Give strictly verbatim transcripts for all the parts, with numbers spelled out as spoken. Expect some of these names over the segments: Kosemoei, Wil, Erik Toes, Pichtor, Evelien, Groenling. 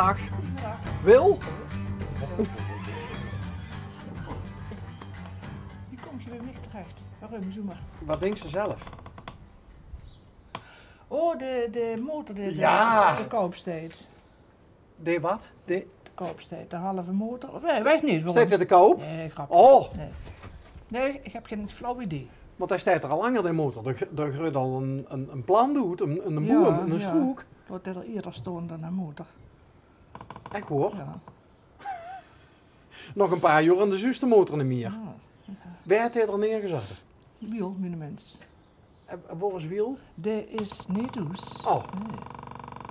Goedemiddag. Goedemiddag. Wil? Die komt je weer niet terecht. Waarom? Zoem maar. Wat denkt ze zelf? Oh, de, de motor die ja. te koop steeds. De wat? De koop steeds. De halve motor. Of nee, weet niet. Steeds te koop? Nee, grapje. Oh. Nee. nee, ik heb geen flauw idee. Want hij staat er al langer, de motor. Dat Grud al een, een, een plan doet, een, een boel, ja, een ja. stroek. Wordt er eerder stond dan een motor. Ik hoor. Ja. Nog een paar jaar en de zuurste motor niet meer. Ja. Ja. Waar heeft hij er neergezet? Wiel, mijn mens. Waar is Wiel? Dat is niet dus. Oh. Nee.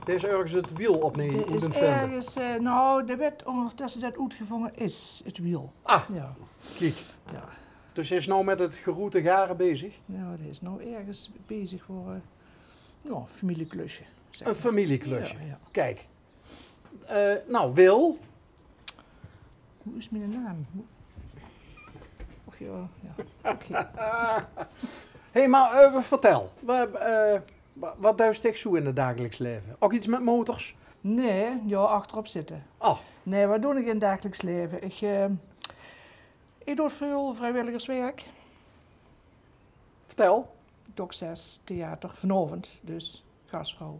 Dat is ergens het wiel opnemen. Dat is ergens, uh, nou, de wet ondertussen dat uitgevangen is, het wiel. Ah, ja. Kijk. Ja. Dus hij is nou met het geroete garen bezig? Nou, hij is nou ergens bezig voor uh, nou, familieklusje, zeg een familieklusje. Een ja, familieklusje. Ja. Kijk. Uh, nou, Wil. Hoe is mijn naam? Och ja, ja. Oké. Okay. Hé, hey, maar uh, vertel. We, uh, wat duist ik zo in het dagelijks leven? Ook iets met motors? Nee, ja, achterop zitten. Oh. Nee, wat doe ik in het dagelijks leven? Ik... Uh, Ik doe veel vrijwilligerswerk. Vertel. Dok zes, theater, vanavond, dus gastvrouw.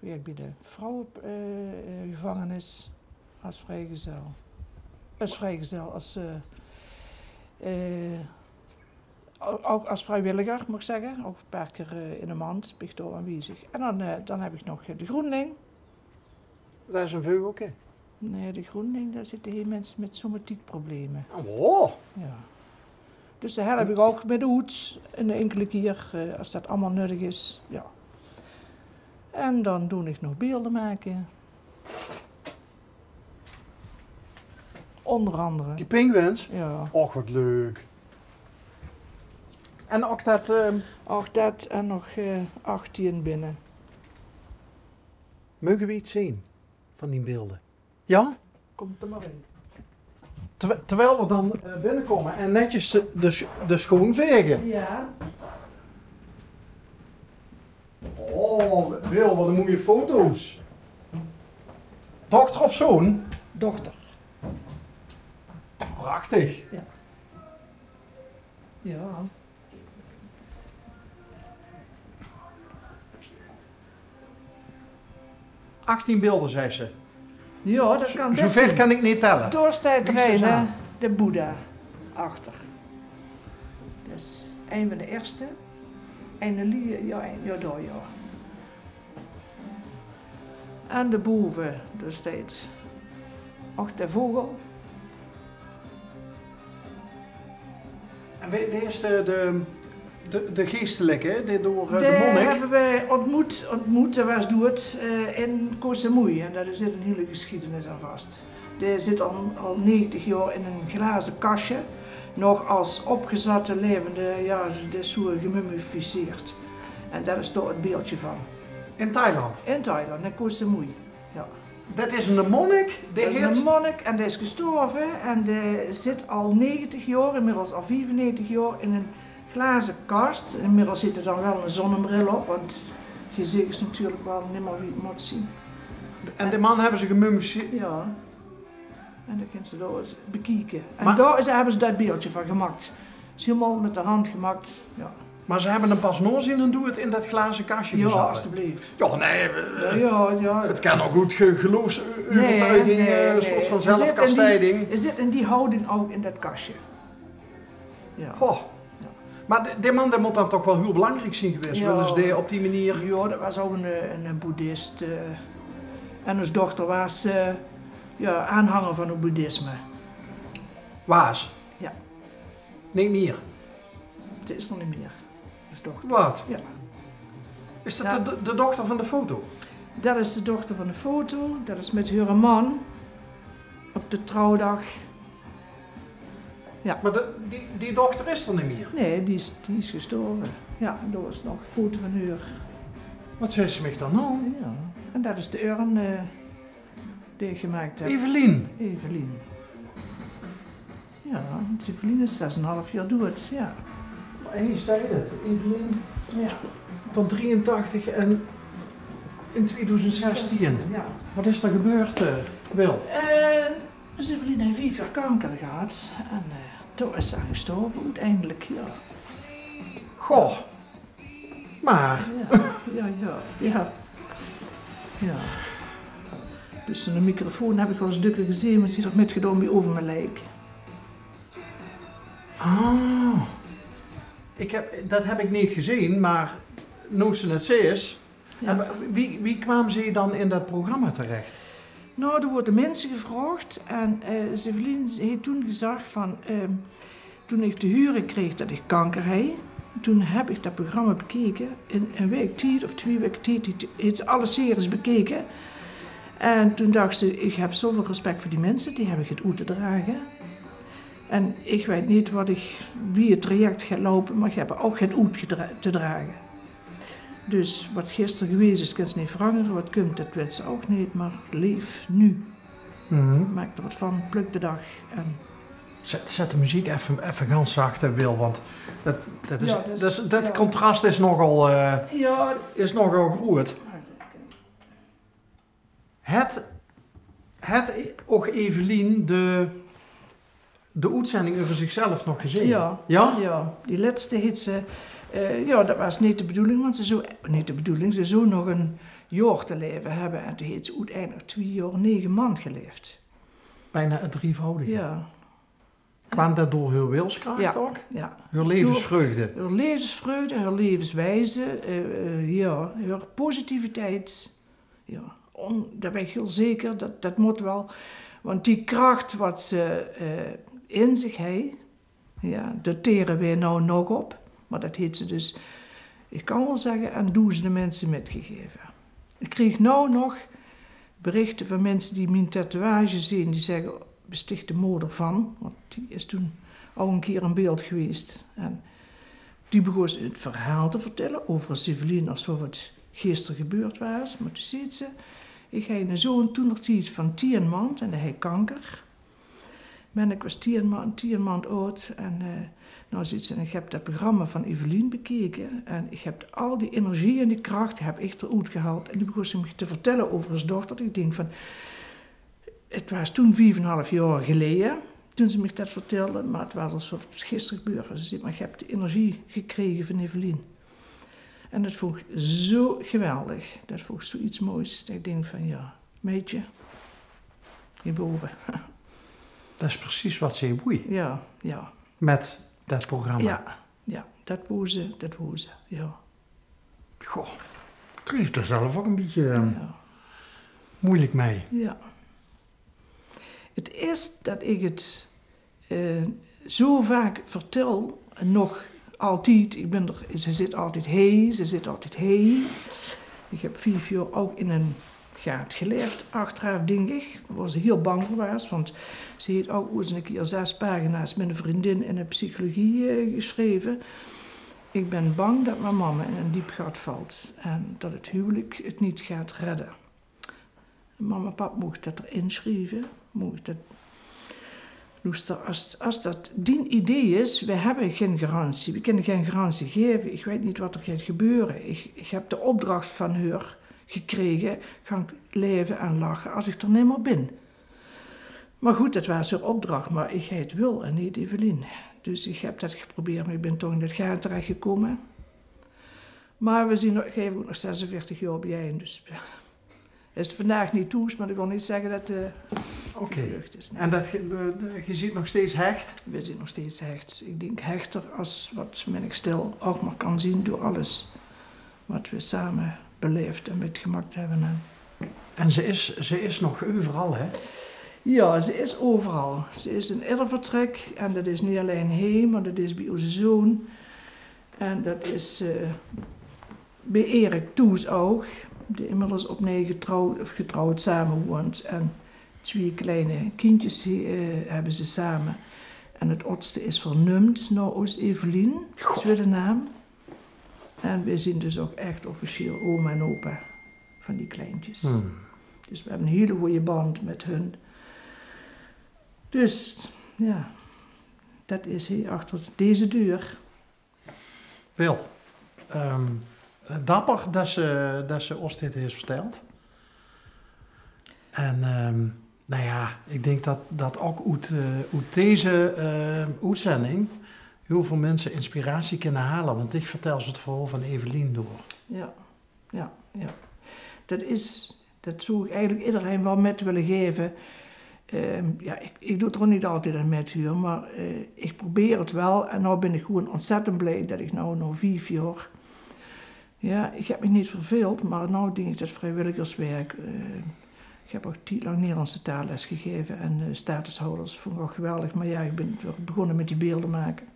Ik werk bij de vrouwengevangenis uh, als vrijgezel. Als vrijgezel, als, uh, uh, ook als vrijwilliger, moet ik zeggen. Ook een paar keer uh, in de maand, Pichtor aanwezig. En dan, uh, dan heb ik nog uh, de Groenling. Dat is een vuurhoekje. Nee, de Groenling, daar zitten heel mensen met somatiekproblemen. Oh! Ja. Dus daar help ik ook met de hoed, een enkele keer, als dat allemaal nuttig is. Ja. En dan doe ik nog beelden maken. Onder andere. Die pinguïns? Ja. Och, wat leuk. En ook dat... Um... Ook dat en nog uh, achttien binnen. Mogen we iets zien van die beelden? Ja? Komt er maar in. Ter, terwijl we dan uh, binnenkomen en netjes de, de, de schoen vegen. Ja. Oh, Wil, wat een mooie foto's. Dochter of zoon? Dochter. Prachtig. Ja. Ja. achttien beelden, zei ze. Ja, dat kan best. Zover kan ik niet tellen. Doorstijd rijden, de Boeddha achter. Dus een van de eerste. En de lier, ja, een, ja, door, ja. En de boeven, dus steeds. Och, de vogel. En wie, wie is de, de, de, de geestelijke, die door de, de monnik? Die hebben wij ontmoet, ontmoet, dat was dood, uh, in Kosemoei. En daar zit een hele geschiedenis aan vast. Die zit al, al negentig jaar in een glazen kastje, nog als opgezatte levende, ja, de zo gemummificeerd. En daar is toch het beeldje van. In Thailand? In Thailand, in Kosemoei, ja. Dat is een monnik? Dat is een monnik en die is gestorven en die zit al negentig jaar, inmiddels al vierennegentig jaar, in een glazen kast. Inmiddels zit er dan wel een zonnebril op, want je ziet is natuurlijk wel niet meer wie het moet zien. En die man hebben ze gemummificeerd? Ja. En dan kunnen ze daar eens bekijken. En maar, daar is, hebben ze dat beeldje van gemaakt. Het is helemaal met de hand gemaakt. Ja. Maar ze hebben hem pas nog zien en doen het in dat glazen kastje gezet. Ja, alstublieft. Ja, nee. Uh, ja, ja, het kan ook goed geloofsovertuiging, nee, nee, een soort van zelfkastijding. Je zit in die houding ook in dat kastje. Ja. Oh. Maar die man die moet dan toch wel heel belangrijk zijn geweest, ja, willen ze die op die manier? Ja, dat was ook een, een boeddhist. Uh, en zijn dochter was uh, ja, aanhanger van het boeddhisme. Was? Ja. Niet meer? Het is er niet meer, zijn dochter. Wat? Ja. Is dat ja. de, de dochter van de foto? Dat is de dochter van de foto, dat is met haar man op de trouwdag. Ja. Maar de, die, die dochter is er niet meer? Nee, die is, die is gestorven. Ja, en daar is nog voet van uur. Wat zei ze mij dan nou? Ja, en dat is de urn uh, die ik gemaakt heb. Evelien? Evelien. Ja, Evelien is zes en een half jaar dood, ja. Hé, hey, sta je dat? Evelien? Ja. Van drieëntachtig en... In twintig zestien? Ja. Wat is er gebeurd, uh, Wil? Uh, Evelien heeft vier jaar kanker gehad en uh, toen is ze gestorven uiteindelijk, ja. Goh, maar... Ja, ja, ja, ja. Ja. Dus een microfoon heb ik wel eens dukker gezien, maar ze is ook metgenomen over mijn lijk. Ah, ik heb, dat heb ik niet gezien, maar nu ze het is. Ja. En wie, wie kwamen ze dan in dat programma terecht? Nou, er worden mensen gevraagd en uh, Evelien heeft toen gezegd van, uh, toen ik te huren kreeg dat ik kanker had, toen heb ik dat programma bekeken. In een week tijd of twee weken tijd heeft ze alle series bekeken. En toen dacht ze, ik heb zoveel respect voor die mensen, die heb ik het uit te dragen. En ik weet niet wat ik, wie het traject gaat lopen, maar ik heb ook geen uit te dragen. Dus wat gisteren geweest is, kan ze niet veranderen. Wat komt, dat weet ze ook niet, maar leef nu. Mm-hmm. Maak er wat van, pluk de dag. En... Zet, zet de muziek even, even gans zacht, Wil, want dat, dat, is, ja, dus, dat, is, dat ja. contrast is nogal, uh, ja. is nogal groot. Het, het ook Evelien de, de uitzending over zichzelf nog gezien? Ja, ja? Ja. Die laatste heeft ze... Uh, ja, dat was niet de bedoeling, want ze zou, niet de bedoeling, ze zou nog een jaar te leven hebben. En toen heeft ze uiteindelijk twee jaar, negen maanden geleefd. Bijna een drievoudige. Ja. Kwam dat door haar wilskracht ja. ook? Ja. Haar levensvreugde? Door, haar levensvreugde, haar levenswijze, uh, uh, ja, haar positiviteit. Ja. On, daar ben ik heel zeker, dat, dat moet wel. Want die kracht wat ze uh, in zich heeft, ja, dat teren we nou nog op. Maar dat heeft ze dus, ik kan wel zeggen, aan duizenden mensen metgegeven. Ik kreeg nou nog berichten van mensen die mijn tatoeage zien, die zeggen, besticht de moeder van, want die is toen al een keer in beeld geweest. En die begon ze het verhaal te vertellen over Evelien, alsof het gisteren gebeurd was. Maar toen ziet ze, ik had een zoon toenertijd van tien maand en hij had kanker. Ben ik was tien maand, tien maand oud en... Uh, Nou, zoiets, en ik heb dat programma van Evelien bekeken en ik heb al die energie en die kracht heb ik eruit gehaald. En die begon ze me te vertellen over haar dochter. Ik denk van, het was toen vijf en een half jaar geleden toen ze me dat vertelde, maar het was alsof het gisteren gebeurd was. Ze zei, maar ik heb de energie gekregen van Evelien. En dat vond ik zo geweldig, dat vond ik zoiets moois. Dat ik denk van, ja, meidje, hierboven. Dat is precies wat ze boeit. Ja, ja. Met... Dat programma? Ja, ja, dat boze, dat hoze, ja. Goh, kun je er zelf ook een beetje ja. moeilijk mee? Ja. Het is dat ik het eh, zo vaak vertel, nog altijd, ik ben er, ze zit altijd heen, ze zit altijd heen. Ik heb vijf jaar ook in een gaat geleefd, achteraf denk ik. Daar was ze heel bang voor was, want ze heeft ook eens een keer zes pagina's met een vriendin in de psychologie eh, geschreven. Ik ben bang dat mijn mama in een diep gat valt en dat het huwelijk het niet gaat redden. Mama en pap mocht dat erin schrijven. Mocht dat... Dus als, als dat dien idee is, we hebben geen garantie. We kunnen geen garantie geven. Ik weet niet wat er gaat gebeuren. Ik, ik heb de opdracht van haar gekregen, ga ik leven en lachen als ik er niet meer ben. Maar goed, dat was haar opdracht, maar ik heet Wil en niet Evelien. Dus ik heb dat geprobeerd, maar ik ben toch in het gaan terechtgekomen. Maar we zien, geven ook nog zesenveertig jaar bij een, dus is het vandaag niet Toes, maar ik wil niet zeggen dat de okay. vlucht is. Nee. En dat, de, de, je ziet nog steeds hecht? We zien nog steeds hecht. Ik denk hechter als wat men ik stil ook maar kan zien door alles wat we samen beleefd en metgemaakt hebben. En, en ze, is, ze is nog overal, hè? Ja, ze is overal. Ze is in ieder vertrek en dat is niet alleen heen, maar dat is bij onze zoon. En dat is uh, bij Erik Toes ook, die inmiddels opnieuw getrouwd, of getrouwd samen woont. En twee kleine kindjes uh, hebben ze samen. En het oudste is vernoemd naar ons Evelien, tweede naam. En we zien dus ook echt officieel oma en opa van die kleintjes. Hmm. Dus we hebben een hele goede band met hun. Dus, ja, dat is hier achter deze deur. Wil, um, dapper dat ze, dat ze ons dit heeft verteld. En um, nou ja, ik denk dat, dat ook uit, uh, uit deze uh, uitzending heel veel mensen inspiratie kunnen halen. Want ik vertel ze het verhaal van Evelien door. Ja, ja, ja. Dat is, dat zou ik eigenlijk iedereen wel met willen geven. Uh, ja, ik, ik doe het er niet altijd aan met huur, maar uh, ik probeer het wel. En nou ben ik gewoon ontzettend blij dat ik nou nog vijf jaar... Ja, ik heb me niet verveeld, maar nou denk ik dat vrijwilligerswerk... Uh, ik heb ook tien lang Nederlandse taalles gegeven en uh, statushouders vond ik ook geweldig. Maar ja, ik ben begonnen met die beelden maken.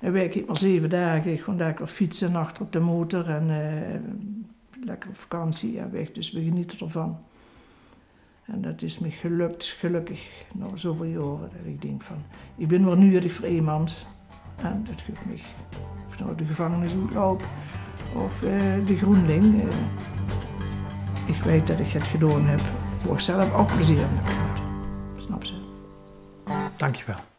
En werk ik maar zeven dagen. Ik kon daar fietsen, nacht op de motor en uh, lekker op vakantie en weg. Dus we genieten ervan. En dat is me gelukt, gelukkig, na nou, zoveel jaren. Dat ik denk van, ik ben wel nu voor iemand. En dat geeft me, of nou de gevangenis loop of uh, de Groenling. Uh, Ik weet dat ik het gedaan heb, voor zelf ook plezier. Snap ze? Dankjewel.